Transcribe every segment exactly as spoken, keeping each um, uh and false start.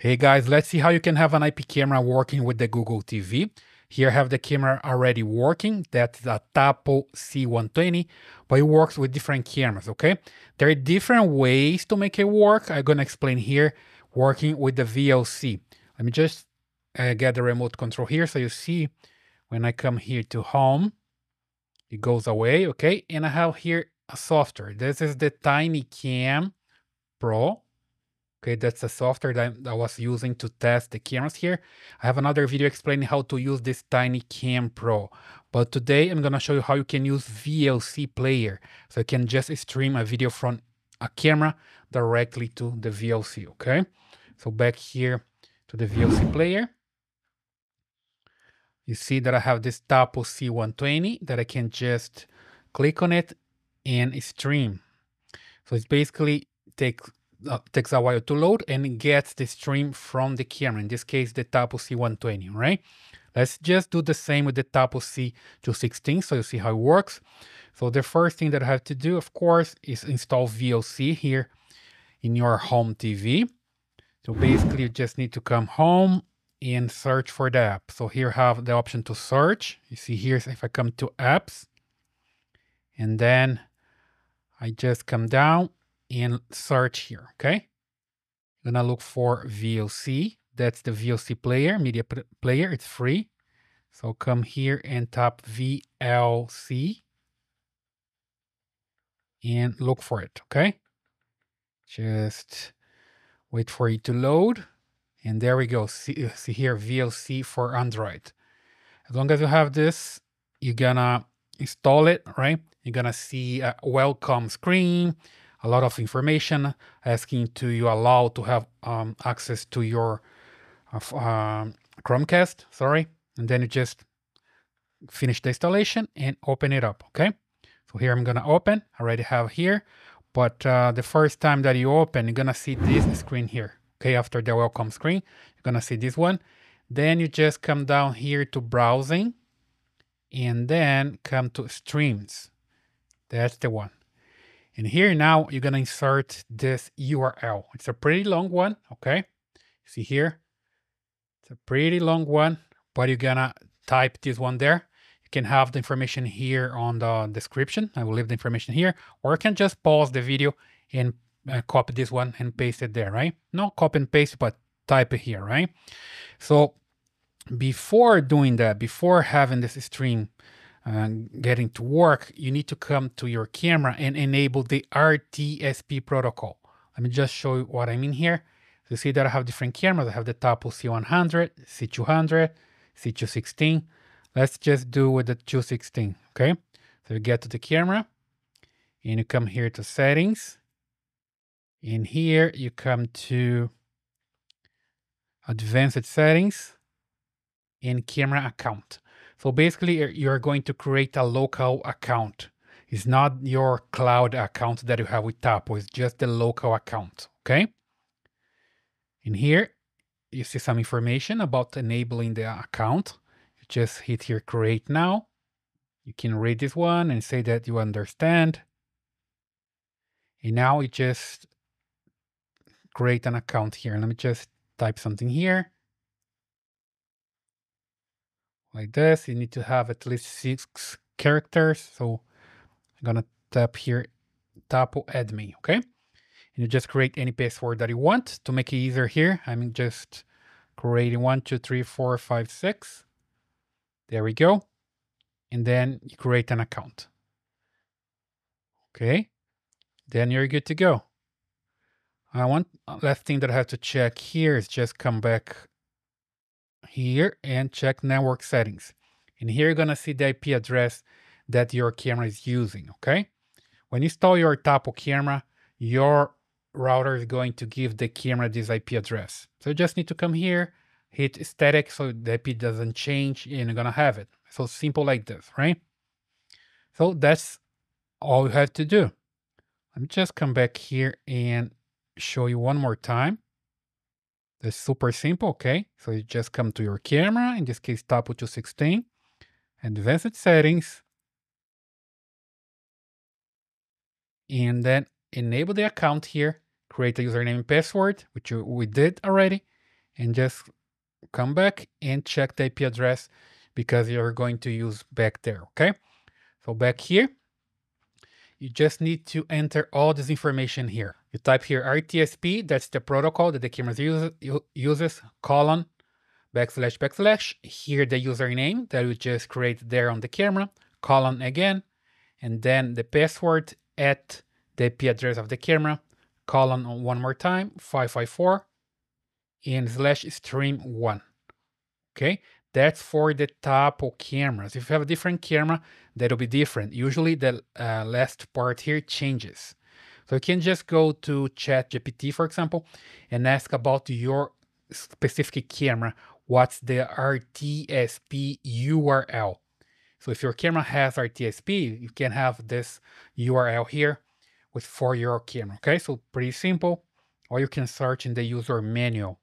Hey guys, let's see how you can have an I P camera working with the Google T V. Here I have the camera already working. That's a Tapo C one twenty, but it works with different cameras, okay? There are different ways to make it work. I'm gonna explain here, working with the V L C. Let me just uh, get the remote control here. So you see when I come here to home, it goes away, okay? And I have here a software. This is the TinyCam Pro. Okay, that's the software that I was using to test the cameras here. I have another video explaining how to use this TinyCam Pro. But today I'm gonna show you how you can use V L C player. So you can just stream a video from a camera directly to the V L C, okay? So back here to the V L C player. You see that I have this Tapo C one twenty that I can just click on it and stream. So it's basically takes Uh, takes a while to load and it gets the stream from the camera, in this case the Tapo C one twenty, right? Let's just do the same with the Tapo C two sixteen so you see how it works. So the first thing that I have to do, of course, is install V L C here in your home T V. So basically you just need to come home and search for the app. So here I have the option to search. You see here, if I come to apps and then I just come down and search here, okay? I'm gonna look for V L C. That's the V L C player, media player, it's free. So come here and tap V L C and look for it, okay? Just wait for it to load. And there we go, see, see here, V L C for Android. As long as you have this, you're gonna install it, right? You're gonna see a welcome screen, a lot of information asking to you allow to have um, access to your uh, um, Chromecast, sorry. And then you just finish the installation and open it up, okay? So here I'm gonna open, I already have here, but uh, the first time that you open, you're gonna see this screen here, okay? After the welcome screen, you're gonna see this one. Then you just come down here to browsing and then come to streams. That's the one. And here now, you're gonna insert this U R L. It's a pretty long one, okay? See here, it's a pretty long one, but you're gonna type this one there. You can have the information here on the description. I will leave the information here, or you can just pause the video and uh, copy this one and paste it there, right? Not copy and paste, but type it here, right? So before doing that, before having this stream, Uh, getting to work, you need to come to your camera and enable the R T S P protocol. Let me just show you what I mean here. So you see that I have different cameras. I have the Tapo C one hundred, C two hundred, C two sixteen. Let's just do with the two sixteen, okay? So you get to the camera and you come here to settings. In here, you come to advanced settings and camera account. So basically you're going to create a local account. It's not your cloud account that you have with Tapo, it's just the local account, okay? In here, you see some information about enabling the account. You just hit here, create now. You can read this one and say that you understand. And now you just create an account here. Let me just type something here. Like this, you need to have at least six characters. So I'm gonna tap here, Tapo add me, okay? And you just create any password that you want. To make it easier here, I'm just creating one, two, three, four, five, six. There we go. And then you create an account. Okay, then you're good to go. I want, last thing that I have to check here is just come back here and check network settings. And here you're gonna see the I P address that your camera is using, okay? When you install your Tapo camera, your router is going to give the camera this I P address. So you just need to come here, hit static so the I P doesn't change and you're gonna have it. So simple like this, right? So that's all you have to do. Let me just come back here and show you one more time. That's super simple, okay? So you just come to your camera, in this case, Tapo two sixteen, advanced settings, and then enable the account here, create a username and password, which we did already, and just come back and check the I P address because you're going to use back there, okay? So back here, you just need to enter all this information here. You type here R T S P, that's the protocol that the camera uses, uses, colon, backslash, backslash. Here the username that we just created there on the camera, colon again, and then the password at the I P address of the camera, colon one more time, five five four, and slash stream one, okay? That's for the Tapo cameras. If you have a different camera, that'll be different. Usually the uh, last part here changes. So you can just go to ChatGPT, for example, and ask about your specific camera. What's the R T S P U R L? So if your camera has R T S P, you can have this U R L here with for your camera. Okay, so pretty simple. Or you can search in the user manual.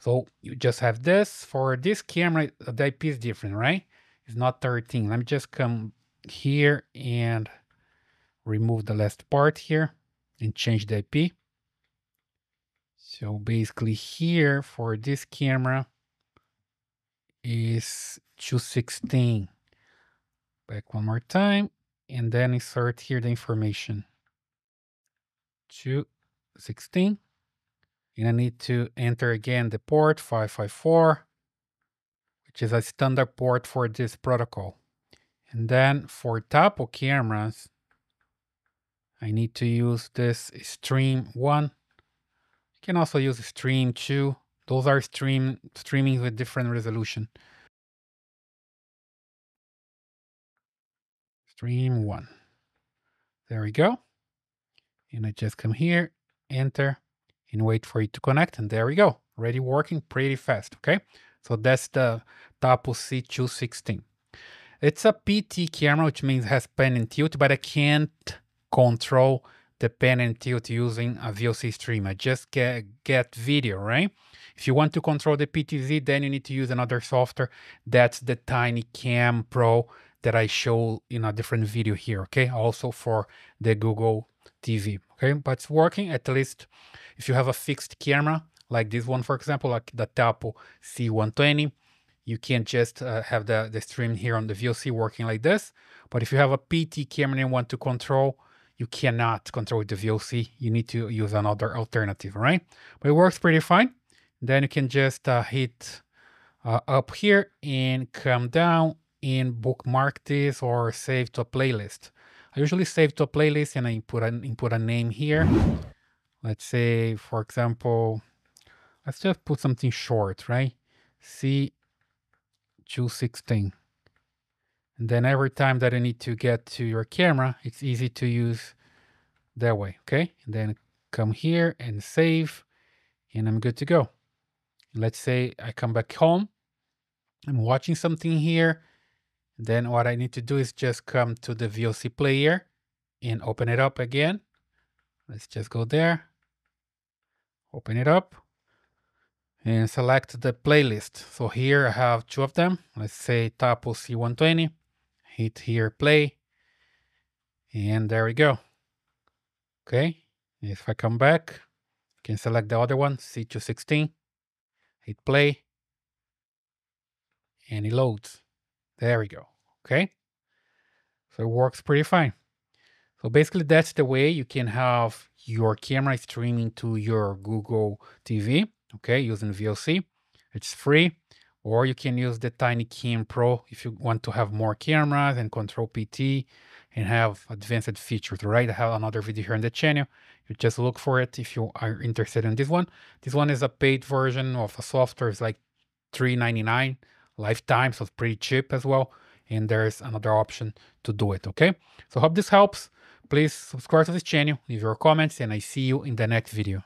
So you just have this. For this camera, the I P is different, right? It's not thirteen. Let me just come here and remove the last part here and change the I P. So basically here for this camera is two sixteen. Back one more time and then insert here the information. two sixteen. And I need to enter again the port five five four, which is a standard port for this protocol. And then for Tapo cameras, I need to use this stream one. You can also use stream two. Those are stream streaming with different resolution. Stream one. There we go. And I just come here, enter, and wait for it to connect, and there we go. Already working pretty fast, okay? So that's the Tapo C two sixteen. It's a P T camera, which means it has pan and tilt, but I can't control the pan and tilt using a V L C stream. I just get, get video, right? If you want to control the P T Z, then you need to use another software. That's the TinyCam Pro that I show in a different video here, okay? Also for the Google T V, okay? But it's working, at least if you have a fixed camera, like this one, for example, like the Tapo C one twenty, you can't just uh, have the, the stream here on the V L C working like this. But if you have a P T camera and want to control, you cannot control the V L C. You need to use another alternative, right? But it works pretty fine. Then you can just uh, hit uh, up here and come down and bookmark this or save to a playlist. I usually save to a playlist and I input an, input a name here. Let's say, for example, let's just put something short, right? C two sixteen. And then every time that I need to get to your camera, it's easy to use that way, okay? And then come here and save, and I'm good to go. Let's say I come back home, I'm watching something here. Then what I need to do is just come to the V L C player and open it up again. Let's just go there, open it up, and select the playlist. So here I have two of them. Let's say Tapo C one twenty, hit here play, and there we go. Okay, if I come back, I can select the other one, C two sixteen, hit play, and it loads. There we go, okay? So it works pretty fine. So basically that's the way you can have your camera streaming to your Google T V, okay, using V L C. It's free, or you can use the TinyCam Pro if you want to have more cameras and control P T and have advanced features, right? I have another video here on the channel. You just look for it if you are interested in this one. This one is a paid version of a software. It's like three ninety-nine. Lifetime, so it's pretty cheap as well, and there's another option to do it, okay? So hope this helps. Please subscribe to this channel, leave your comments, and I see you in the next video.